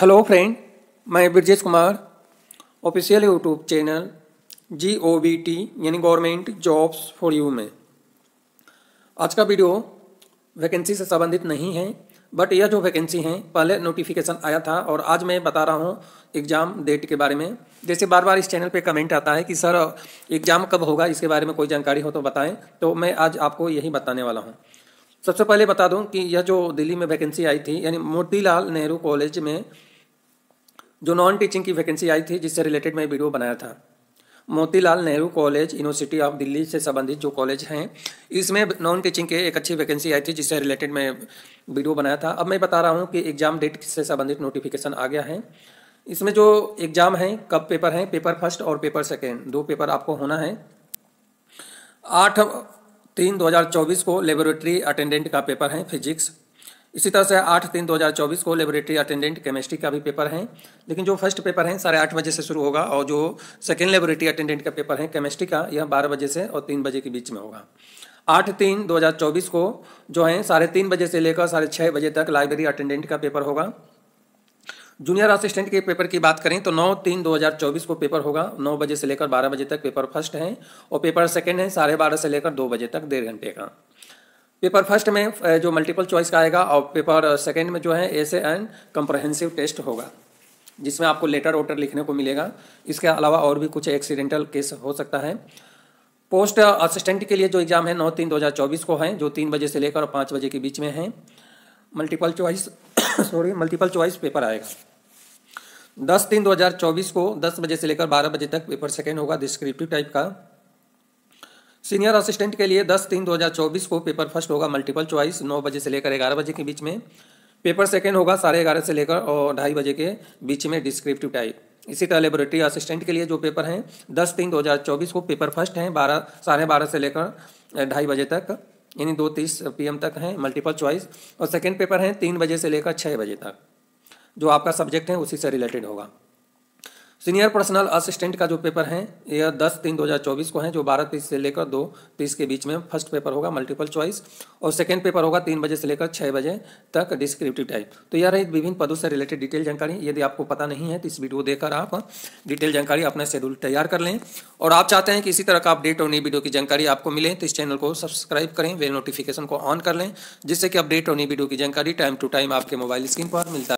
Hello friend, मैं Brajesh Kumar official YouTube channel GOBT यानी government jobs for you में आज का वीडियो वैकेंसी से संबंधित नहीं है, बट यह जो वैकेंसी हैं पहले नोटिफिकेशन आया था और आज मैं बता रहा हूँ एग्ज़ाम डेट के बारे में। जैसे बार बार इस चैनल पे कमेंट आता है कि सर एग्ज़ाम कब होगा, इसके बारे में कोई जानकारी हो तो बताएं, तो मैं आज आपको यही बताने वाला हूँ। सबसे पहले बता दूँ कि यह जो दिल्ली में वैकेंसी आई थी यानी मोतीलाल नेहरू कॉलेज में जो नॉन टीचिंग की वैकेंसी आई थी, जिससे रिलेटेड मैं वीडियो बनाया था। Motilal Nehru college university of Delhi से संबंधित जो कॉलेज हैं, इसमें नॉन टीचिंग के एक अच्छी वैकेंसी आई थी, जिससे रिलेटेड मैं वीडियो बनाया था। अब मैं बता रहा हूं कि एग्ज़ाम डेट से संबंधित नोटिफिकेशन आ गया है। इसमें जो एग्ज़ाम हैं, कब पेपर हैं, पेपर फर्स्ट और पेपर सेकेंड, दो पेपर आपको होना है। 8/3/2024 को लेबोरेटरी अटेंडेंट का पेपर है फिजिक्स। इसी तरह से 8/3/2024 को लेबोरेटरी अटेंडेंट केमिस्ट्री का भी पेपर है, लेकिन जो फर्स्ट पेपर है 8:30 बजे से शुरू होगा और जो सेकेंड लेबोरेटरी अटेंडेंट का पेपर है केमिस्ट्री का, यह 12 बजे से और 3 बजे के बीच में होगा। 8/3/2024 को जो है 3:30 बजे से लेकर 6:30 बजे तक लाइब्रेरी अटेंडेंट का पेपर होगा। जूनियर असिस्टेंट के पेपर की बात करें तो 9/3/2024 को पेपर होगा, 9 बजे से लेकर 12 बजे तक पेपर फर्स्ट है और पेपर सेकेंड है 12:30 से लेकर 2 बजे तक, 1.5 घंटे का। पेपर फर्स्ट में जो मल्टीपल चॉइस का आएगा और पेपर सेकंड में जो है एसे एंड कंप्रहेंसिव टेस्ट होगा, जिसमें आपको लेटर वोटर लिखने को मिलेगा। इसके अलावा और भी कुछ एक्सीडेंटल केस हो सकता है। पोस्ट असिस्टेंट के लिए जो एग्ज़ाम है 9/3/2024 को है, जो 3 बजे से लेकर 5 बजे के बीच में है। मल्टीपल चॉइस पेपर आएगा। 10/3/2024 को 10 बजे से लेकर 12 बजे तक पेपर सेकेंड होगा, डिस्क्रिप्टिव टाइप का। सीनियर असिस्टेंट के लिए 10/3/2024 को पेपर फर्स्ट होगा, मल्टीपल चॉइस, 9 बजे से लेकर 11 बजे के बीच में। पेपर सेकंड होगा 11:30 से लेकर और 2:30 बजे के बीच में, डिस्क्रिप्टिव टाइप। इसी तरह लेबोरेटरी असिस्टेंट के लिए जो पेपर हैं 10/3/2024 को पेपर फर्स्ट हैं, 12:30 से लेकर 2:30 बजे तक, यानी 2:30 PM तक हैं मल्टीपल चॉइस। और सेकेंड पेपर हैं 3 बजे से लेकर 6 बजे तक, जो आपका सब्जेक्ट है उसी से रिलेटेड होगा। सीनियर पर्सनल असिस्टेंट का जो पेपर है यह 10/3/2024 को है, जो 12:30 से लेकर 2:30 के बीच में फर्स्ट पेपर होगा, मल्टीपल चॉइस, और सेकंड पेपर होगा 3 बजे से लेकर 6 बजे तक, डिस्क्रिप्टिव टाइप। तो यह रही विभिन्न पदों से रिलेटेड डिटेल जानकारी। यदि आपको पता नहीं है तो इस वीडियो देखकर आप डिटेल जानकारी अपना शेड्यूल तैयार कर लें, और आप चाहते हैं कि इसी तरह का अपडेट और नई वीडियो की जानकारी आपको मिले तो इस चैनल को सब्सक्राइब करें, बेल नोटिफिकेशन को ऑन कर लें, जिससे कि अपडेट और नई वीडियो की जानकारी टाइम टू टाइम आपके मोबाइल स्क्रीन पर मिलता है।